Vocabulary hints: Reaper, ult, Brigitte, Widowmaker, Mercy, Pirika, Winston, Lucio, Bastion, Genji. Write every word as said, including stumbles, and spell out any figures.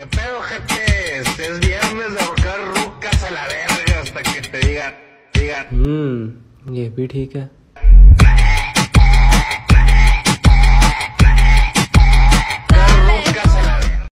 ¿Qué pedo, gente? Es viernes de ahorcar rucas a la verga hasta que te digan, digan. Mmm, y es Pirika.